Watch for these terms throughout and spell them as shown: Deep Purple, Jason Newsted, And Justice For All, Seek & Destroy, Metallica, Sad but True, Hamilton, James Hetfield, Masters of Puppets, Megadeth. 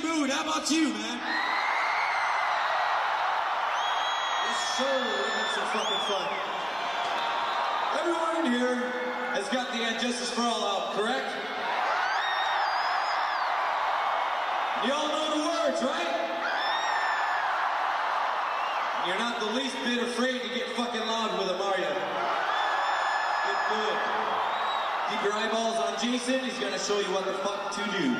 crazy mood. How about you, man? This show is so fucking fun. Everyone in here has got the And Justice For All out, correct? You all know the words, right? You're not the least bit afraid to get fucking loud with them, are you? Get good. Keep your eyeballs on Jason. He's gonna show you what the fuck to do.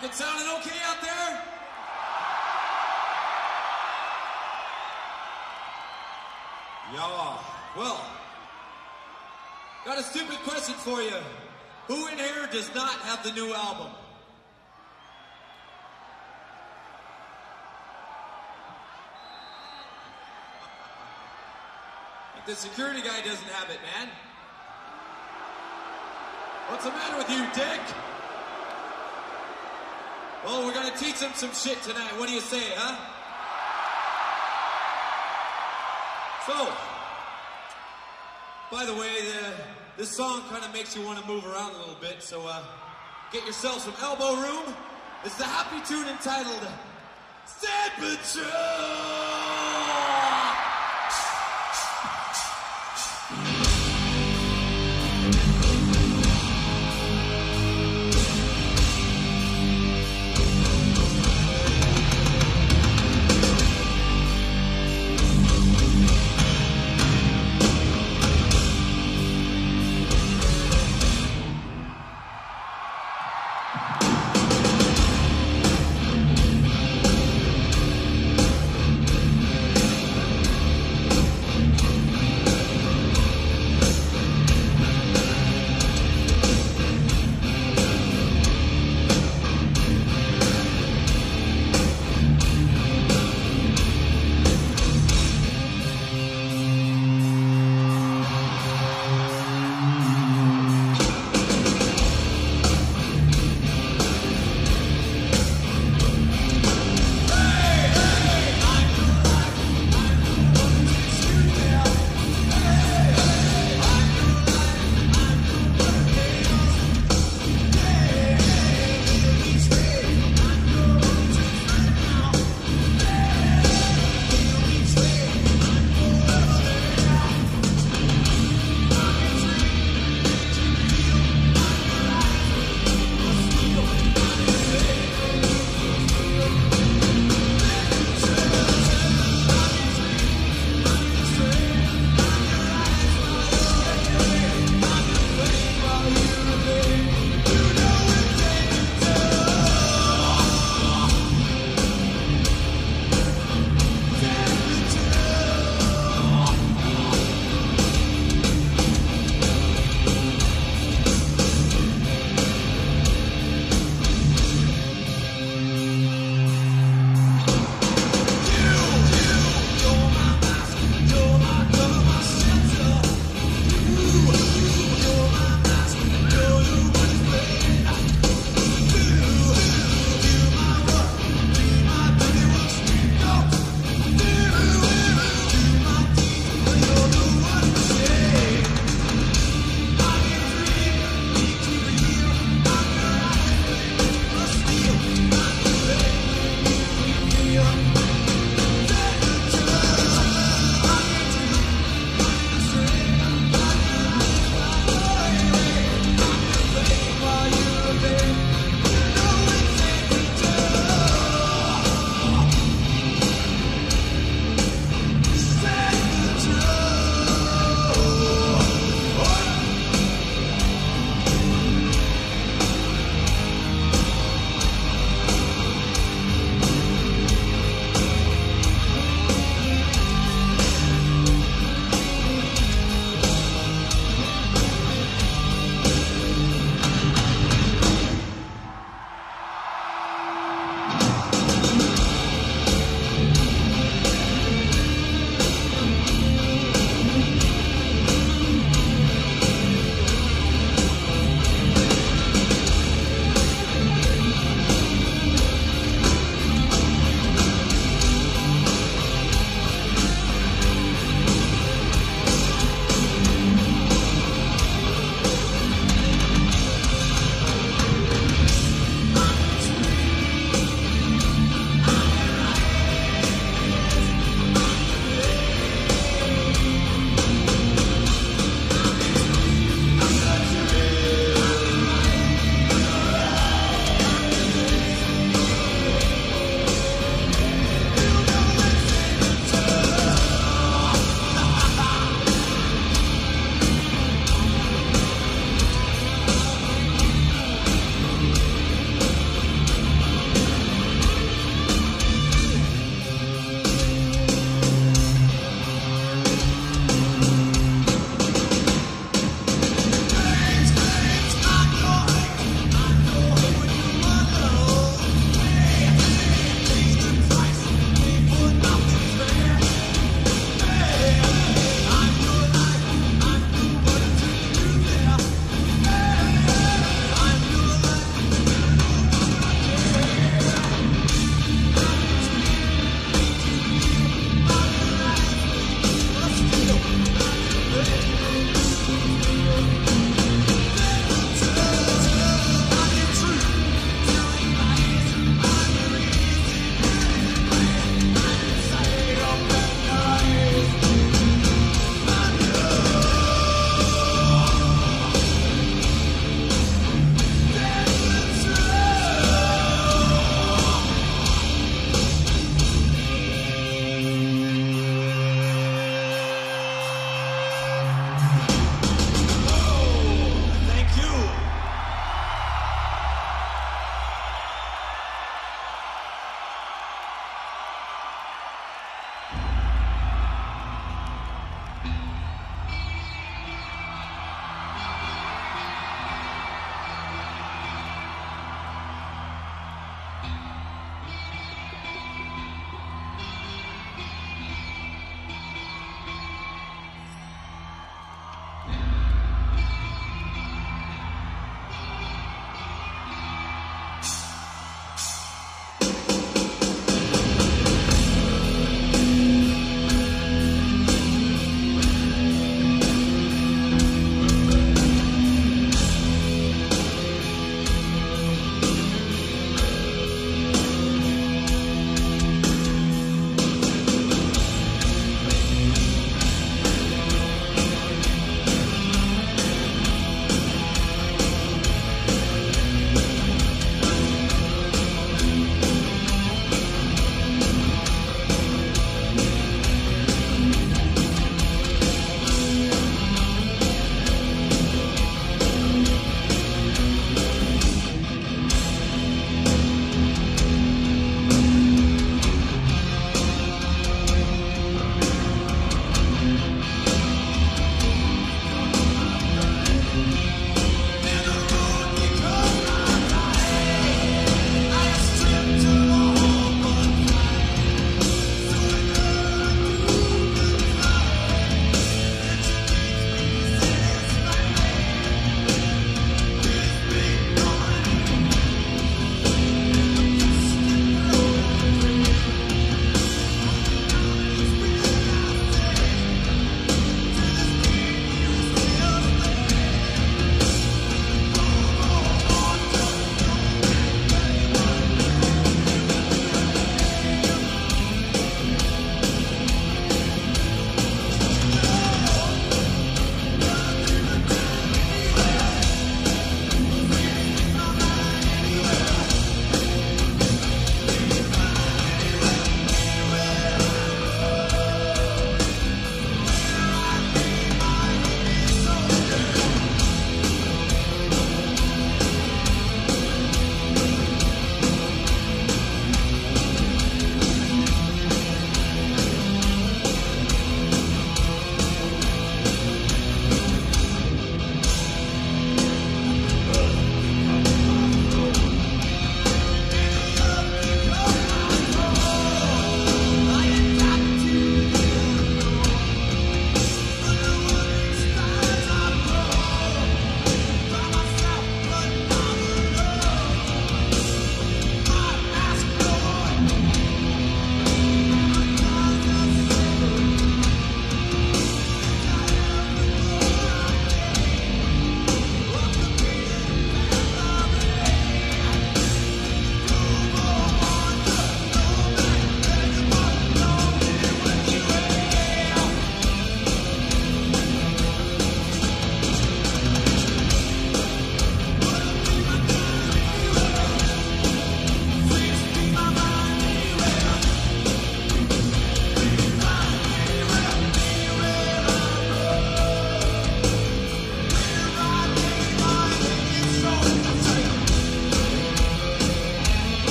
Fucking sounding okay out there? Yeah. Well, got a stupid question for you. Who in here does not have the new album? Like the security guy doesn't have it, man. What's the matter with you, dick? Well, we're gonna teach him some shit tonight. What do you say, huh? So, by the way, this song kind of makes you want to move around a little bit, so get yourself some elbow room. It's the happy tune entitled Sad But True.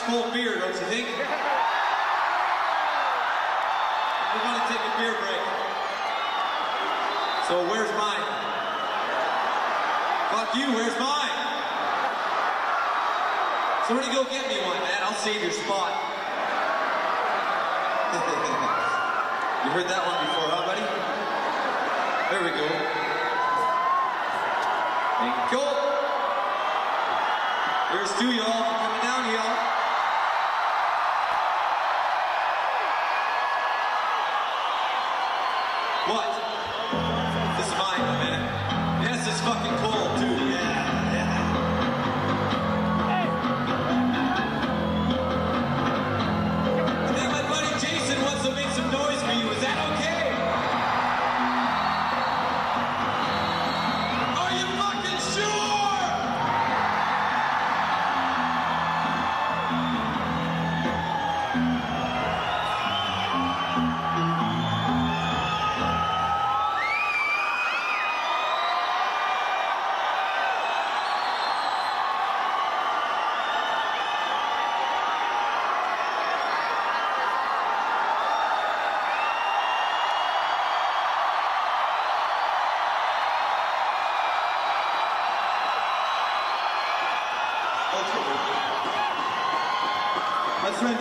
That's cold beer, don't you think? We're going to take a beer break. So where's mine? Fuck you, where's mine? Somebody go get me one, man. I'll save your spot. You heard that one before, huh, buddy? There we go. Thank you. Here's to y'all for coming down, y'all. What? This is mine, man. Yes, it's fucking cold, too. Yeah, yeah.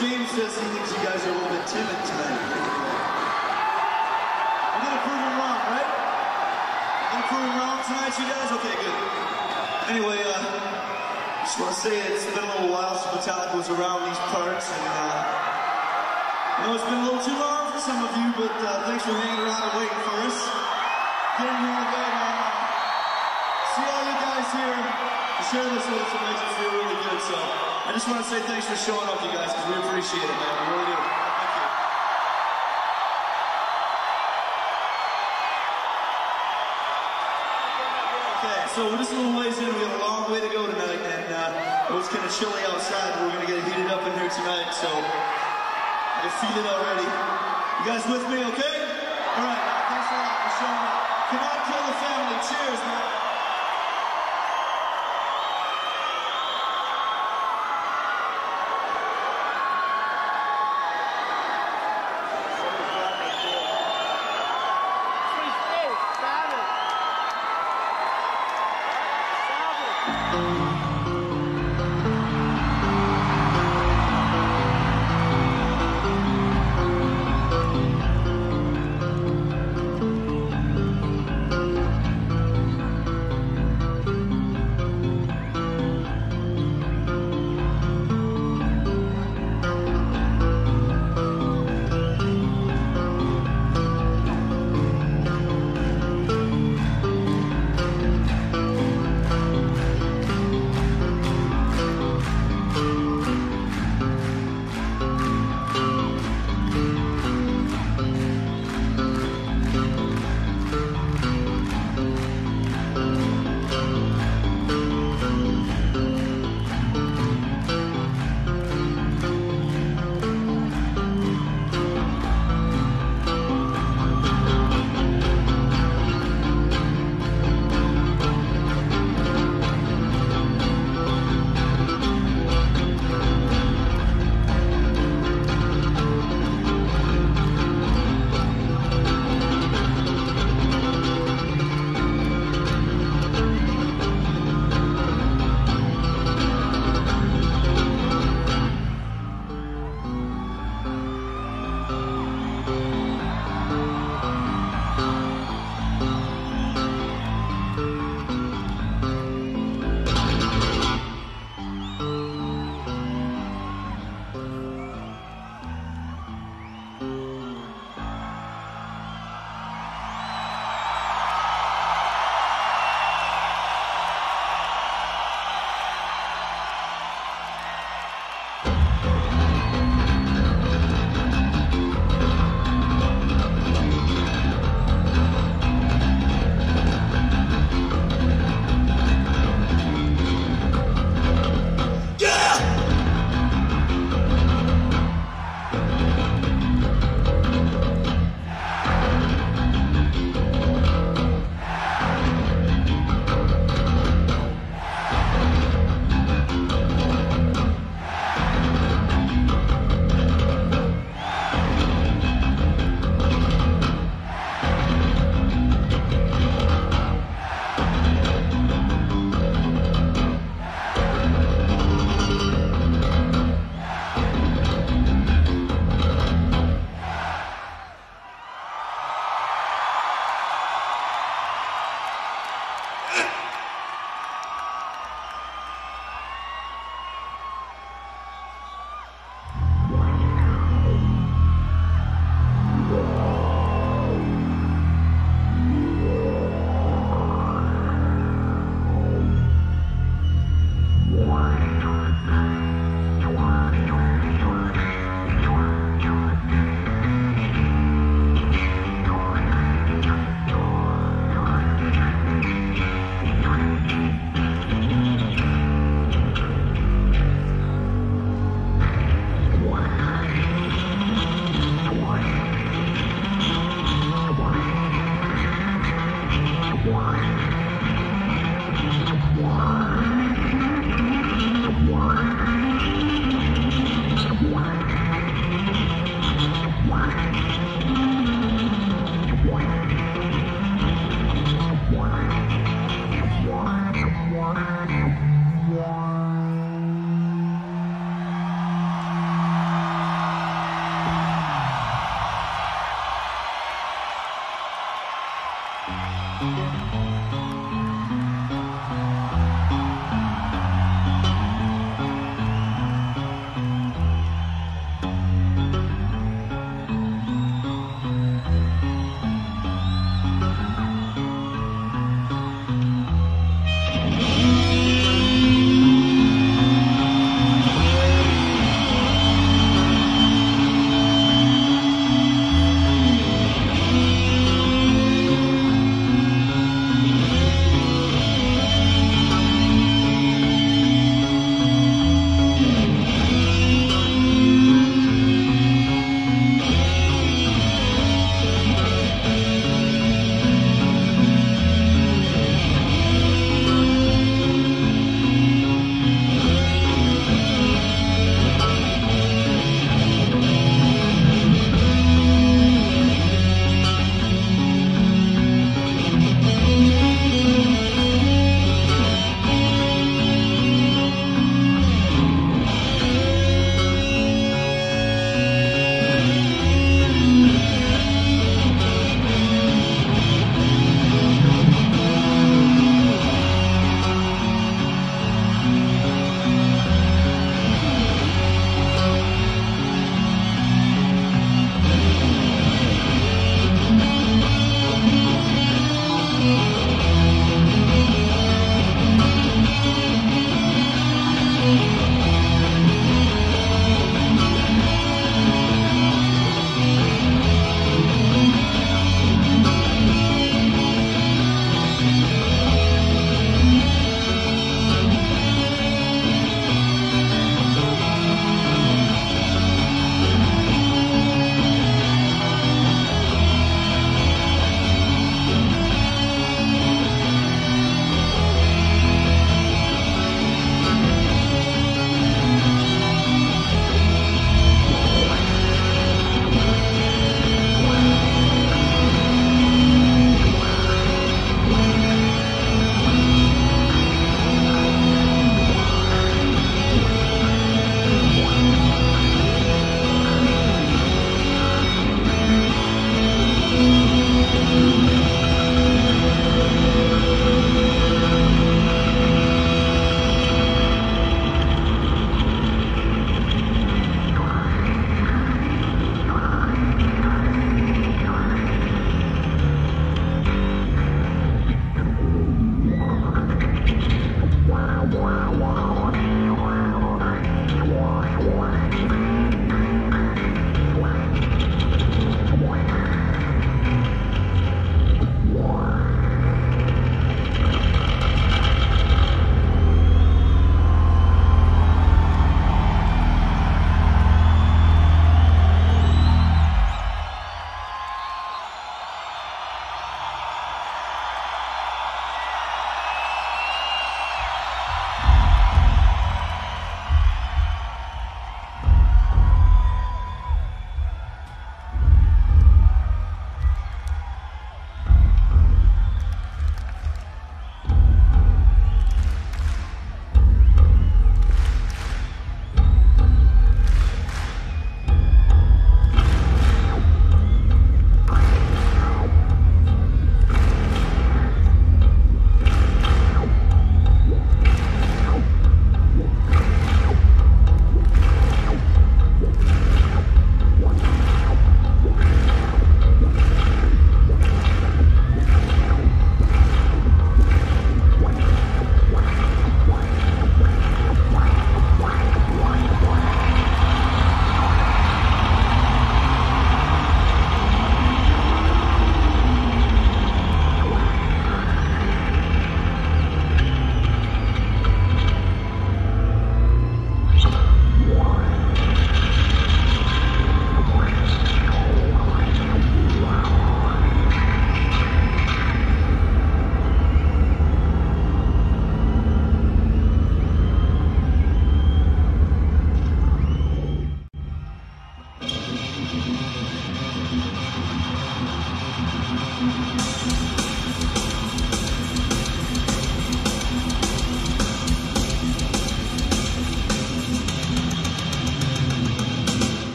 James says he thinks you guys are a little bit timid tonight. I'm gonna prove him wrong, right? I'm gonna prove him wrong tonight, you guys? Okay, good. Anyway, just wanna say it's been a little while since Metallica was around these parts, and I know it's been a little too long for some of you, but thanks for hanging around and waiting for us. Getting here today, man. See all you guys here. Share this with us, it makes me feel really good, so. I just want to say thanks for showing up, you guys, because we appreciate it, man. We really do. Thank you. Okay, so we're just a little ways in. We have a long way to go tonight, and it was kind of chilly outside. We're going to get heated up in here tonight, so I can feel it already. You guys with me, okay? All right, thanks a lot for showing up. Come on, kill the family. Cheers, man.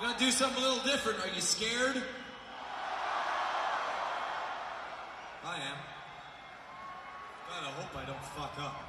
We're going to do something a little different. Are you scared? I am. God, I hope I don't fuck up.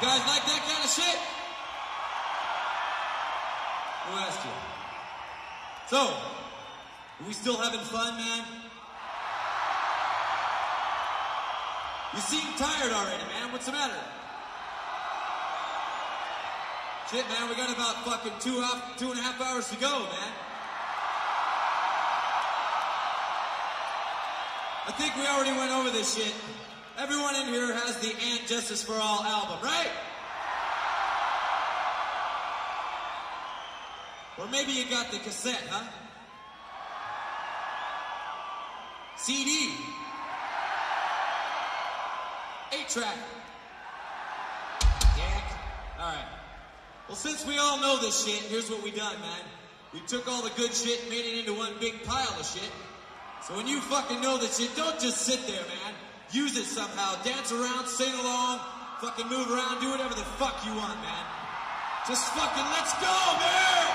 You guys like that kind of shit? Who asked you? So, are we still having fun, man? You seem tired already, man. What's the matter? Shit, man, we got about fucking 2.5 hours to go, man. I think we already went over this shit. Everyone in here has the And Justice For All album, right? Or maybe you got the cassette, huh? CD. 8-track. Dick. Alright. Well, since we all know this shit, here's what we done, man. We took all the good shit and made it into one big pile of shit. So when you fucking know this shit, don't just sit there, man. Use it somehow. Dance around, sing along, fucking move around, do whatever the fuck you want, man. Just fucking let's go, man!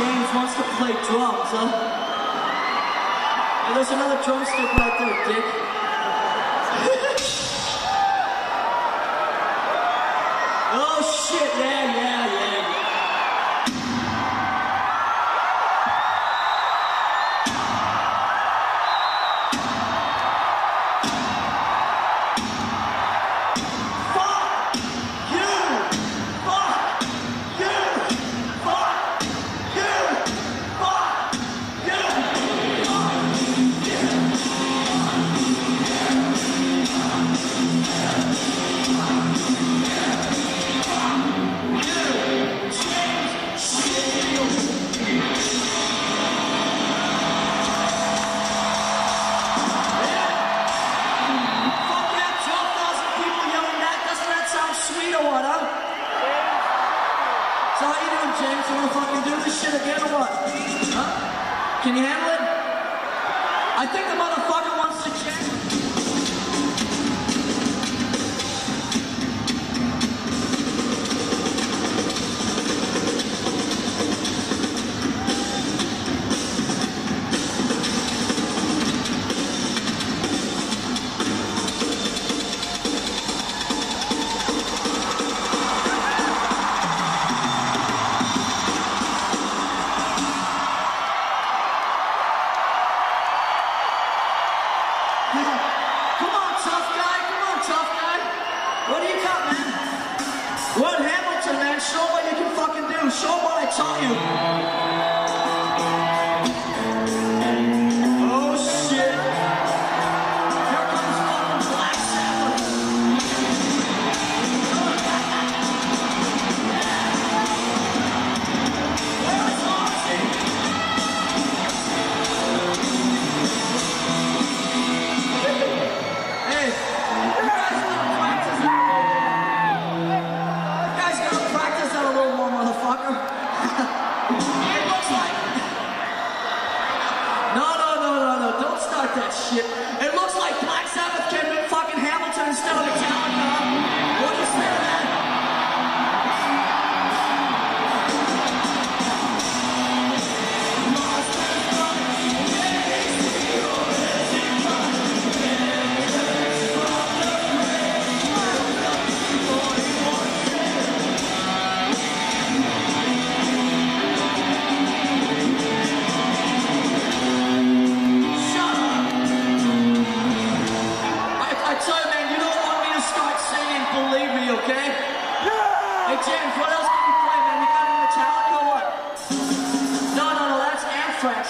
James wants to play drums, huh? And there's another drumstick right there, Dick. Oh shit, yeah. Can you handle it? I think the motherfucker wants to check.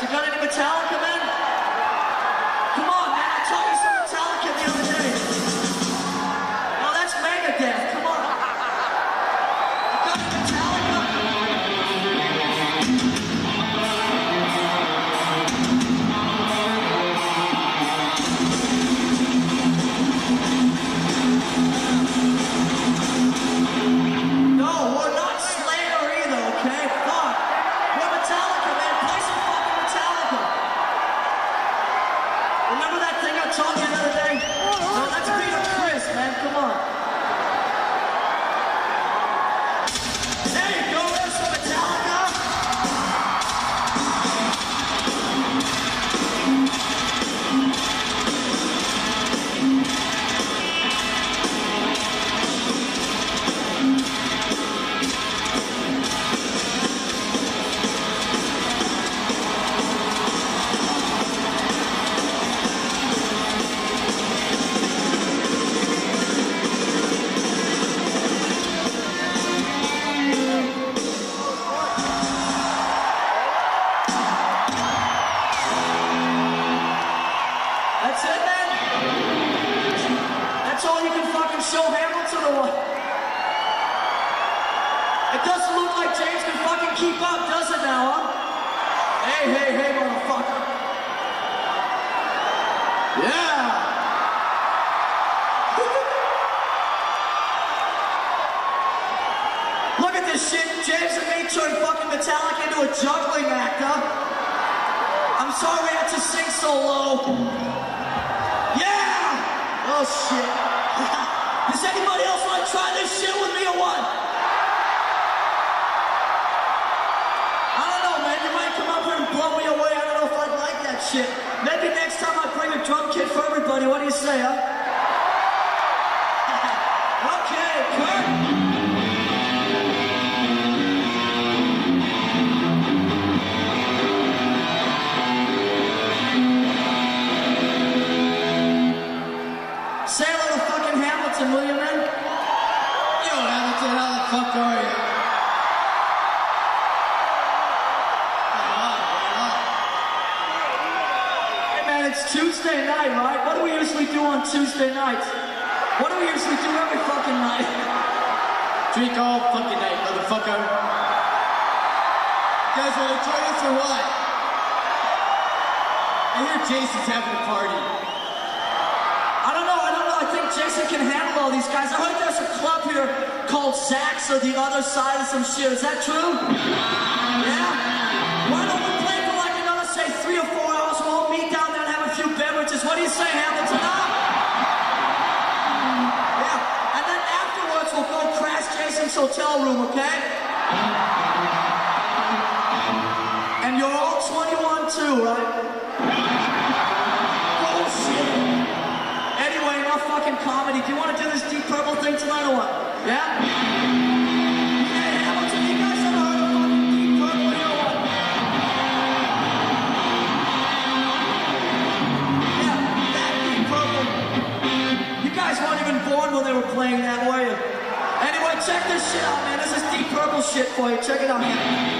You got any Metallica, man? Come on, man, I told you some Metallica the other day. No, that's Megadeth, come on. You got any Metallica? No, we're not Slayer either, okay? Fuck. We're Metallica, man. Play some fucking Metallica. Remember that thing I told you the other day? No, that's Peter Chris, man. Come on. There you go. There's some Metallica. I don't know, man. Slayer. Okay, Kurt. Say hello to fucking Hamilton, will you, man? Yo, Hamilton, how the fuck are you? Hey, man, it's Tuesday night, right? What do we usually do on Tuesday nights? What do we usually do every fucking night? Drink all fucking night, motherfucker. You guys want to join us or what? I hear Jason's having a party. Jason can handle all these guys. I heard there's a club here called Sax or the other side of some shit. Is that true? Yeah? Why don't we play for like another, say, 3 or 4 hours? We'll all meet down there and have a few beverages. What do you say, Hamilton? Yeah. And then afterwards, we'll go crash Jason's hotel room, okay? And you're all 21 too, right? Fucking comedy. Do you want to do this Deep Purple thing tonight or what? Yeah? Hey, Hamilton, you guys ever heard of fucking Deep Purple or what? Yeah, that Deep Purple. You guys weren't even born when they were playing that, were you? Anyway, check this shit out, man. This is Deep Purple shit for you. Check it out, man.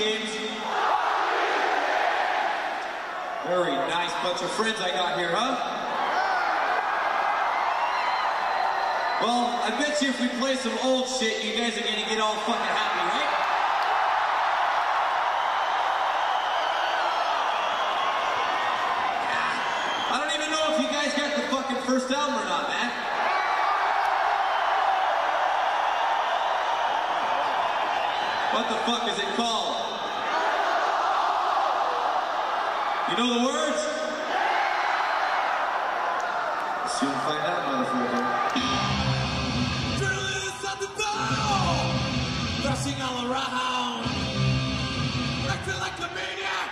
James. Very nice bunch of friends I got here, huh? Well, I bet you if we play some old shit, you guys are gonna get all fucking happy, right? I don't even know if you guys got the fucking first album or not, man. What the fuck is it called? You know the words? Soon find out, motherfucker. Rushing all around, acting like a maniac.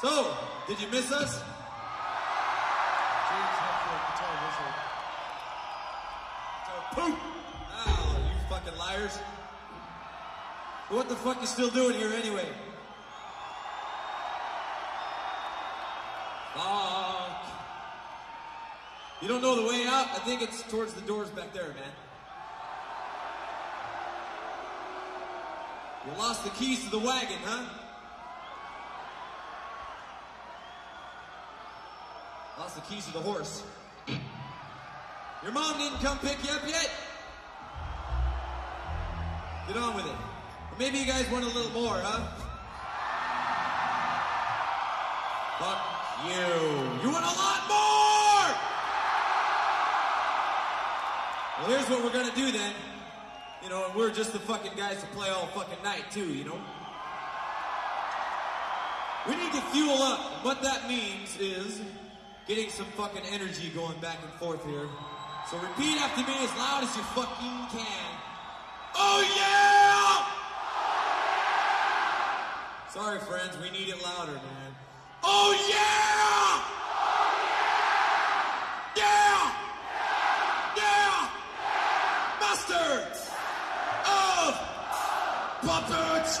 So, did you miss us? James Hetfield, guitar wizard. Guitar poop! Oh, you fucking liars. But what the fuck you still doing here anyway? Fuck. You don't know the way out? I think it's towards the doors back there, man. You lost the keys to the wagon, huh? Lost the keys to the horse. Your mom didn't come pick you up yet? Get on with it. Or maybe you guys want a little more, huh? Fuck you. You want a lot more! Well, here's what we're gonna do then. You know, and we're just the fucking guys to play all fucking night too, you know? We need to fuel up. What that means is getting some fucking energy going back and forth here. So repeat after me as loud as you fucking can. Oh yeah! Sorry friends, we need it louder, man. Oh yeah! Oh yeah! Yeah! Yeah! Yeah! Yeah! Masters of Puppets!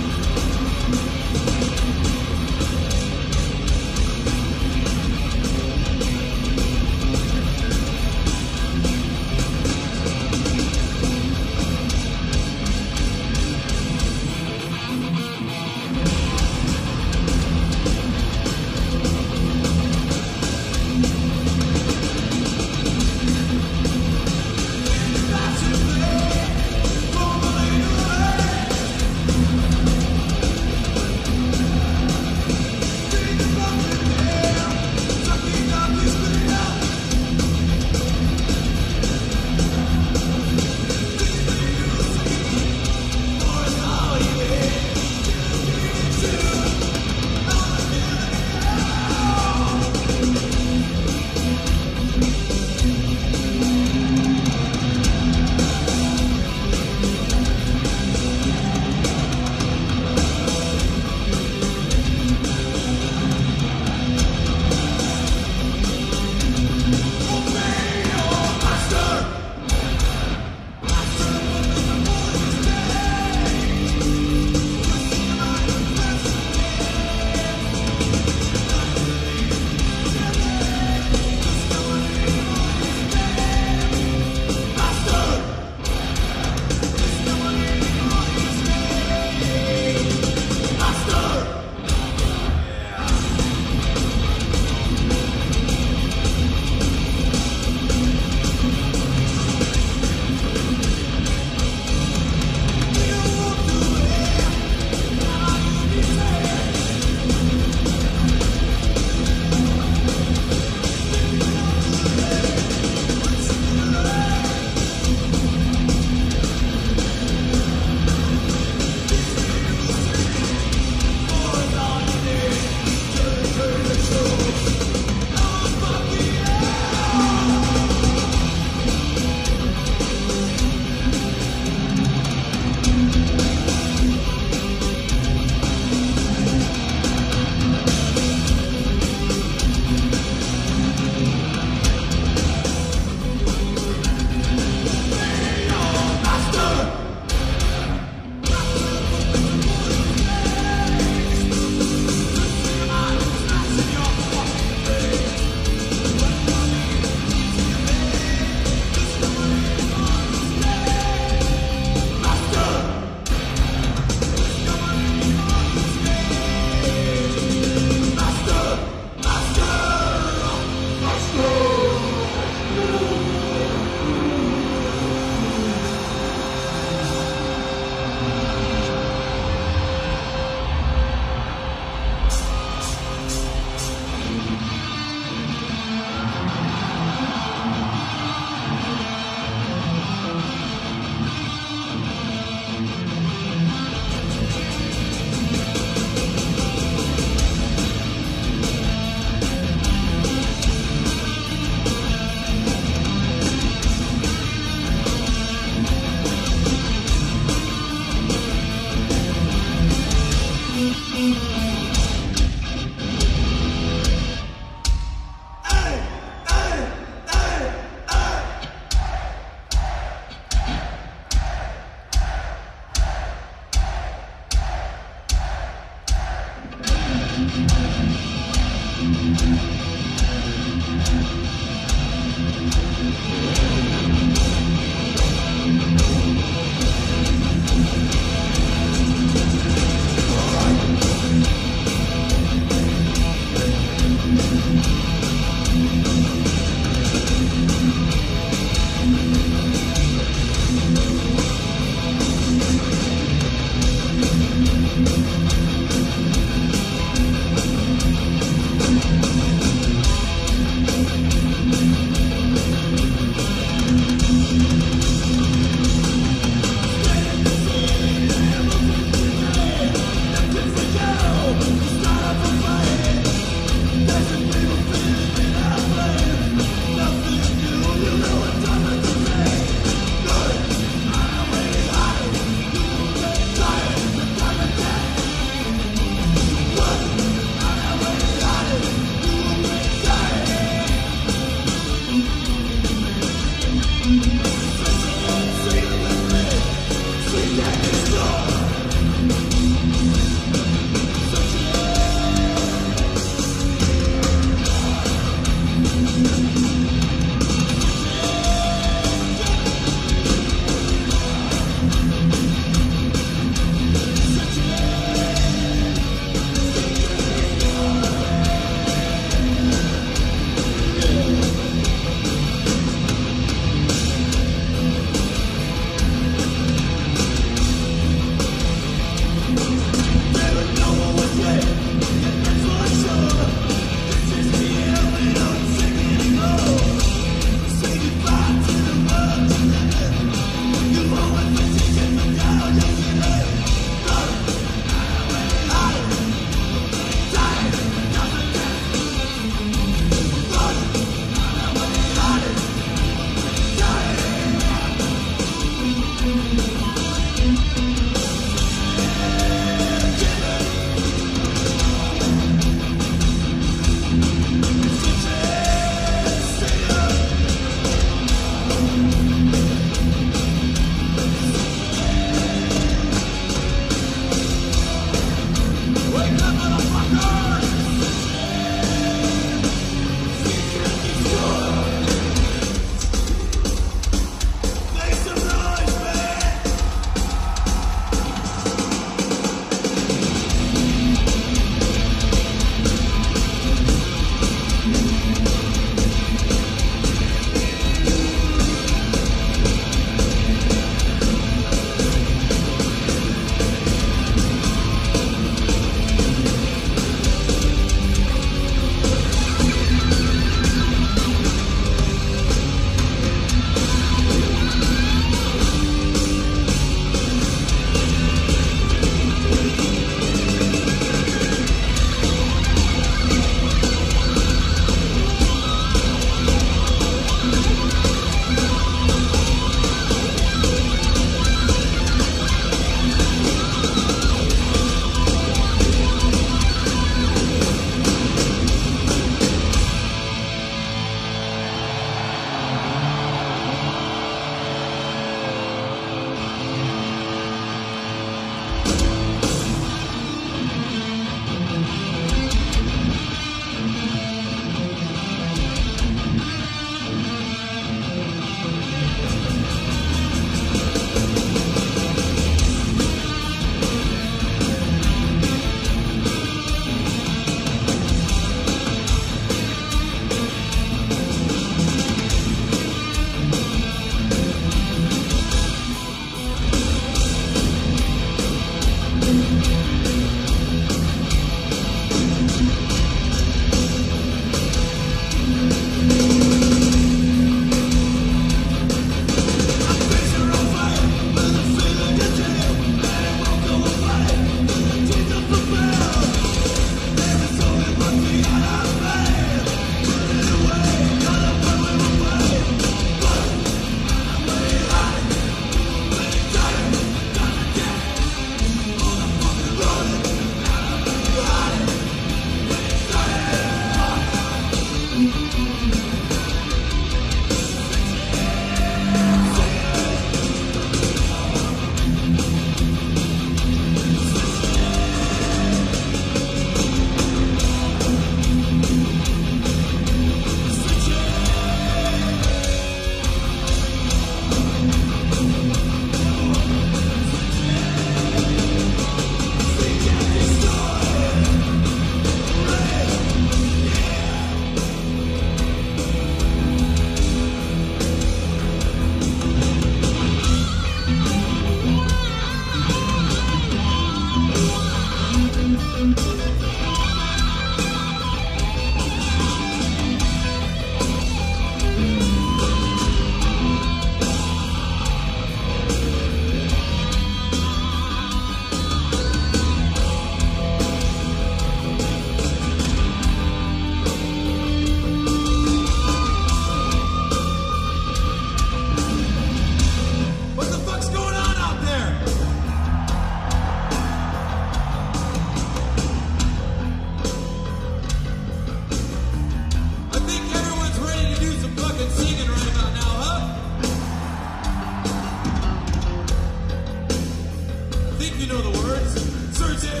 know the words. Searching!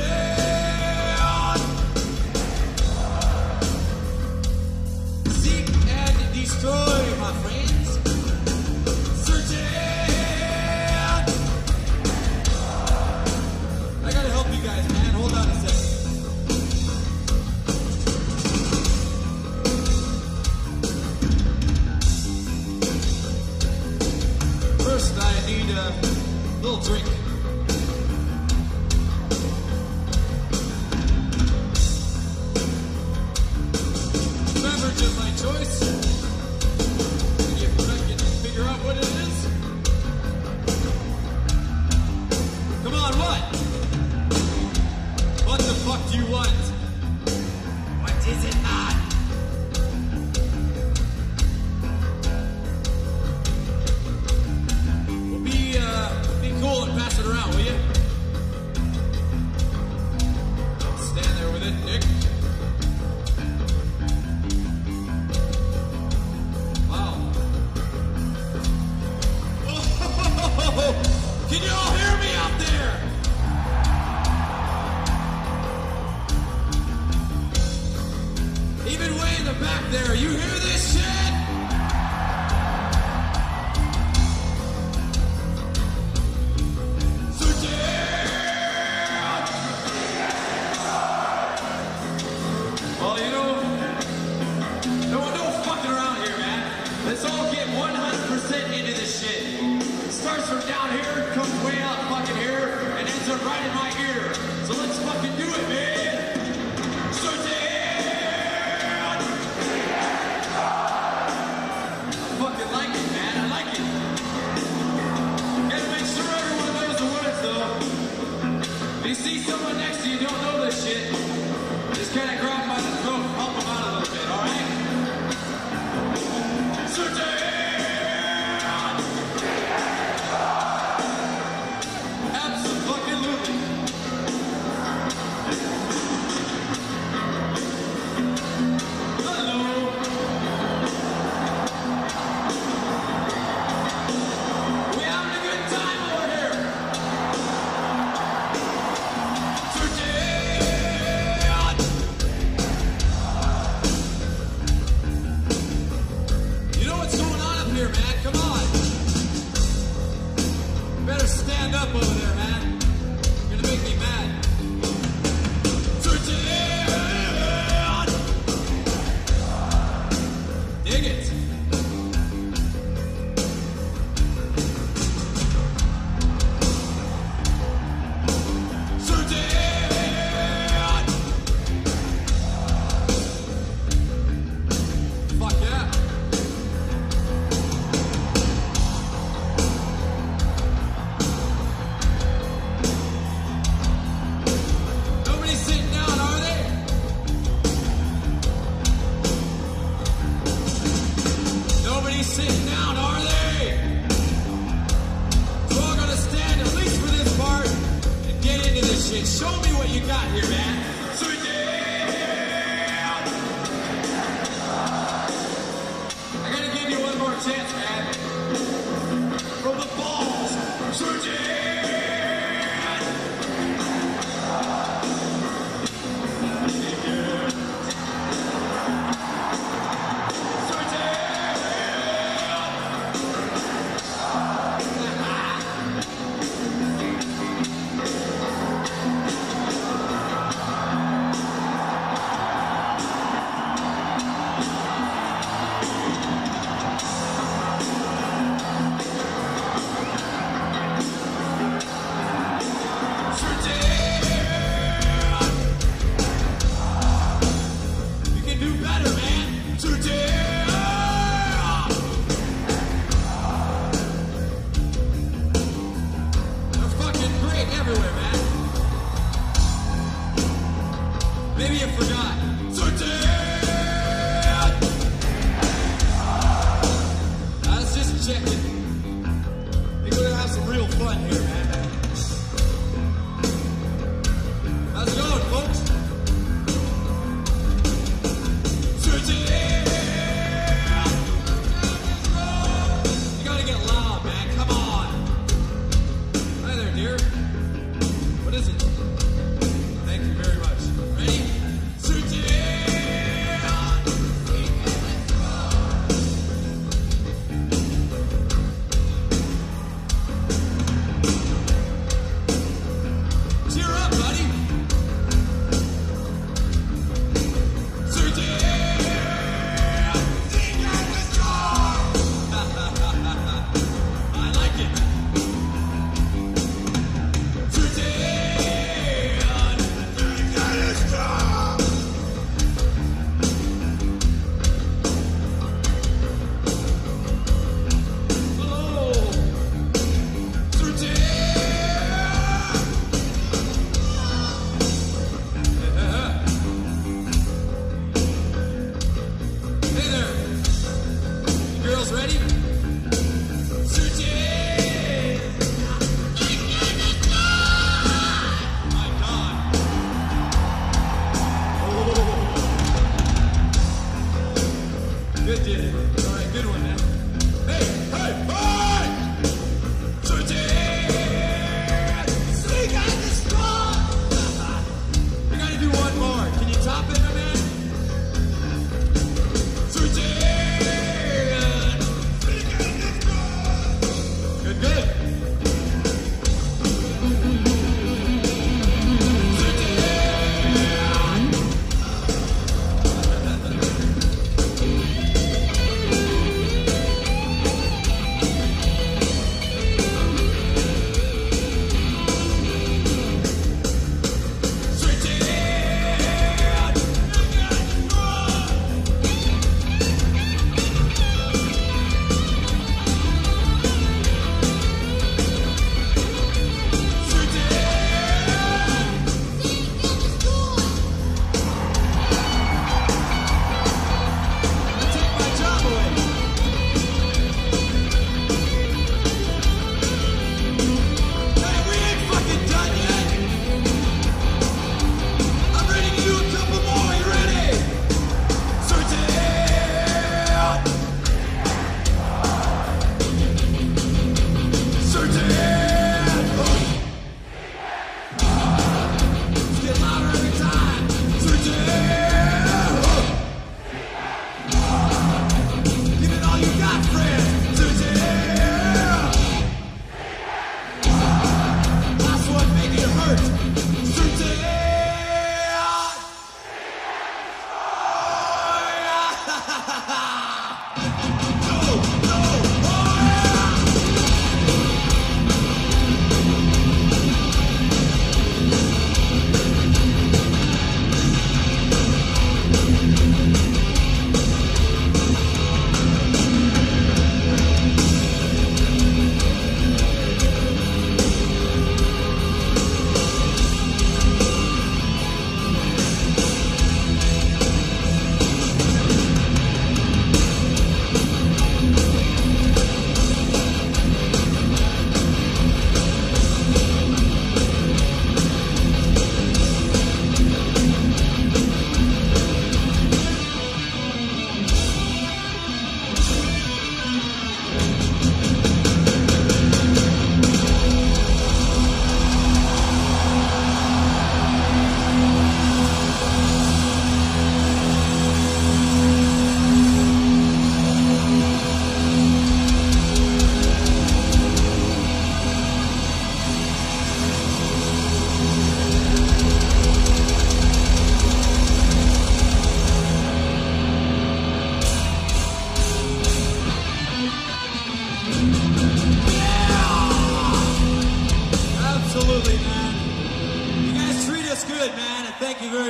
Seek and destroy, my friends. Searching! I gotta help you guys, man. Hold on a second. I need a little drink. Beverage is my choice. If I can figure out what it is. Come on, what? What the fuck do you want? What is it not? Cool and pass it around, will you? Don't stand there with it, Nick. Wow. Oh, can you all hear me out there? Even way in the back there, you hear this shit?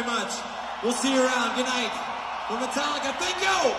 very much. We'll see you around. Good night. For Metallica, thank you!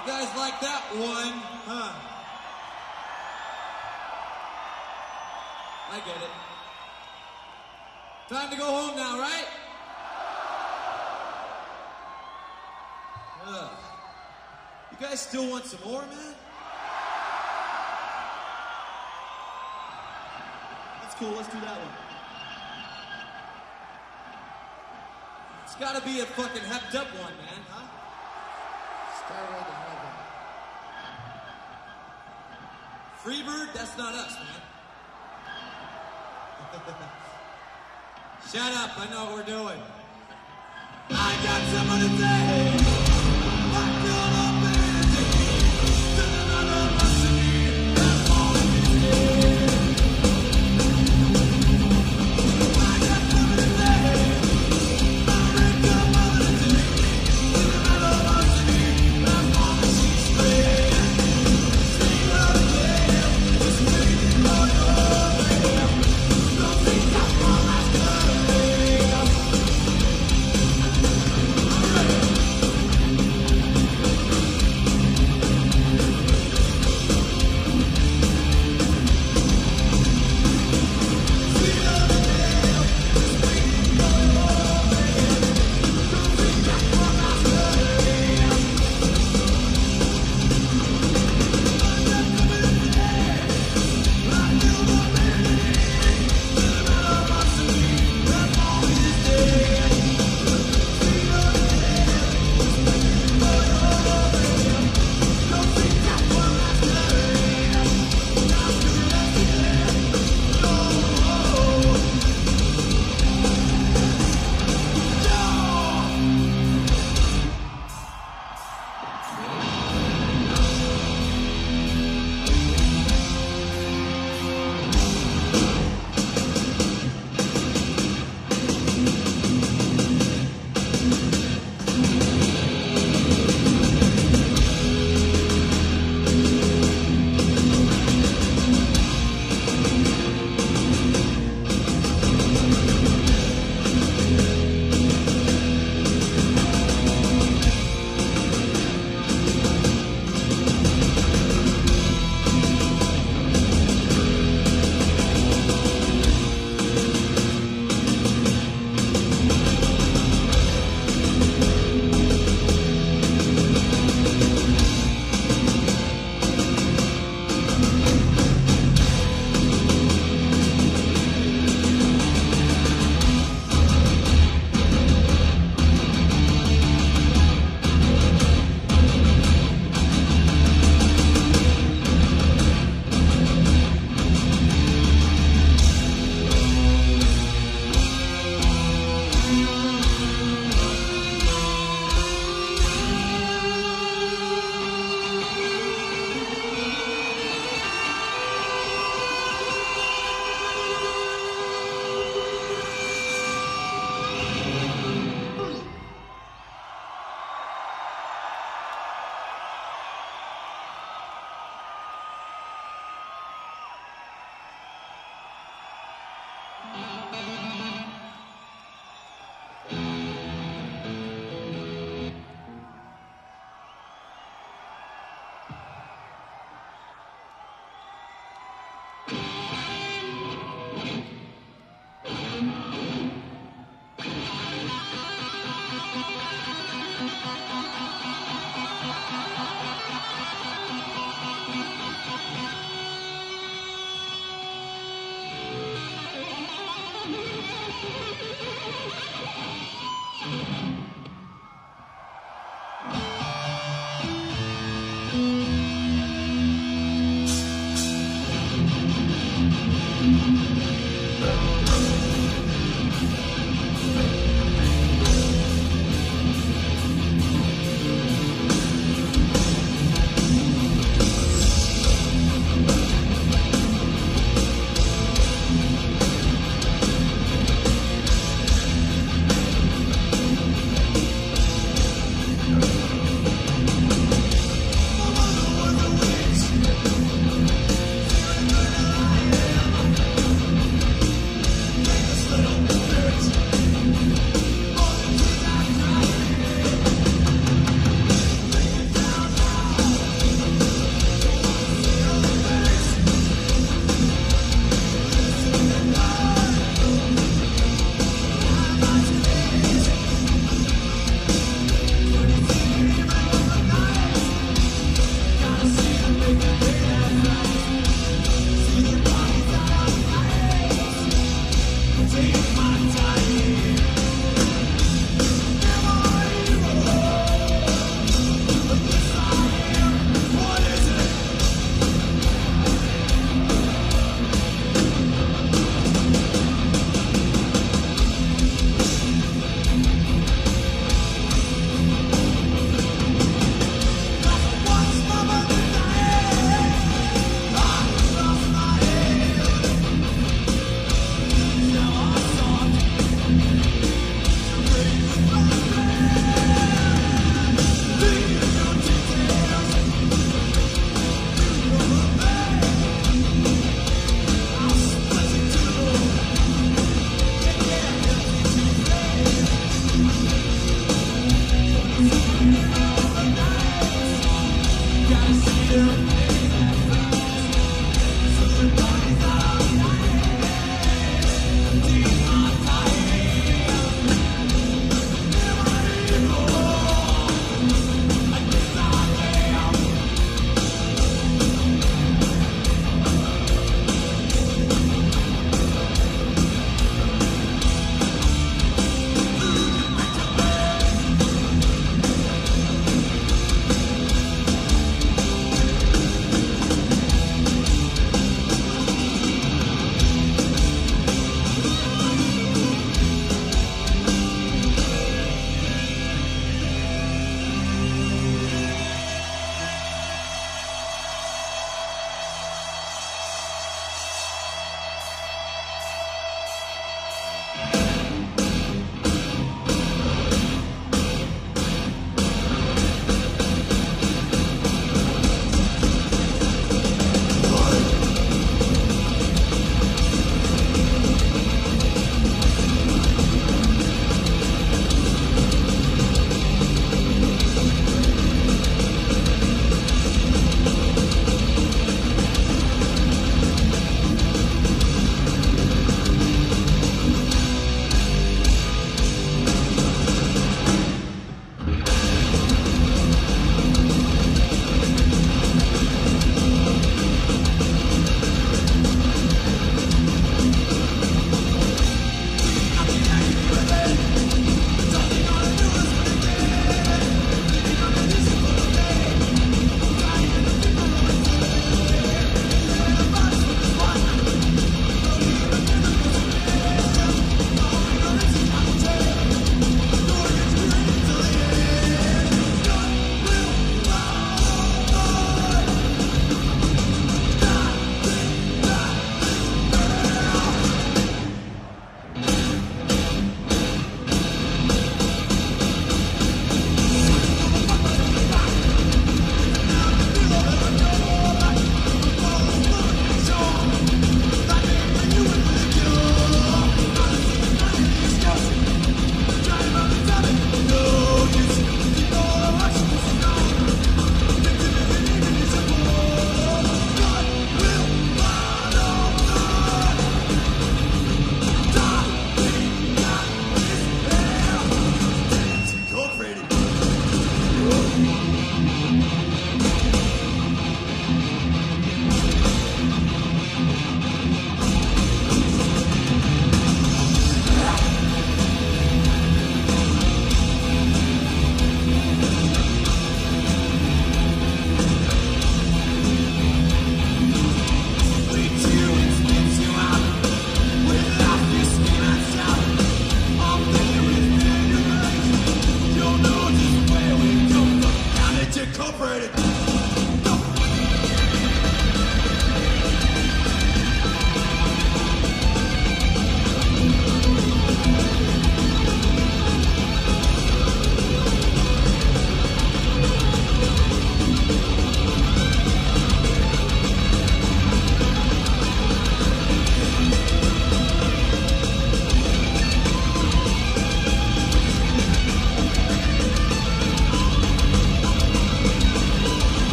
You guys like that one, huh? I get it. Time to go home now, right? Ugh. You guys still want some more, man? That's cool, let's do that one. It's gotta be a fucking hepped up one, man, huh? Stairway to Heaven. Freebird, that's not us, man. Shut up, I know what we're doing. I got someone to say. I feel no fantasy. There's another machine. That's all it is.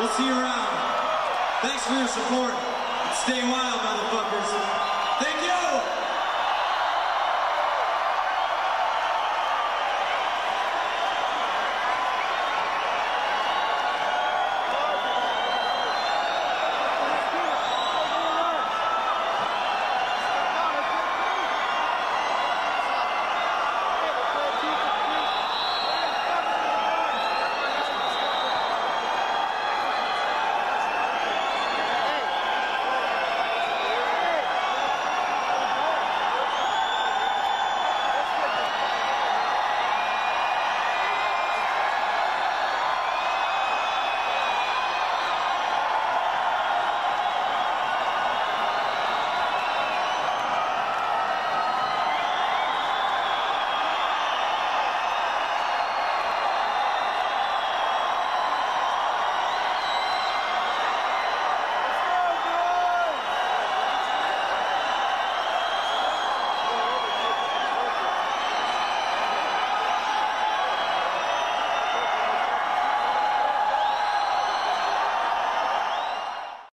We'll see you around. Thanks for your support. Stay wild, motherfuckers.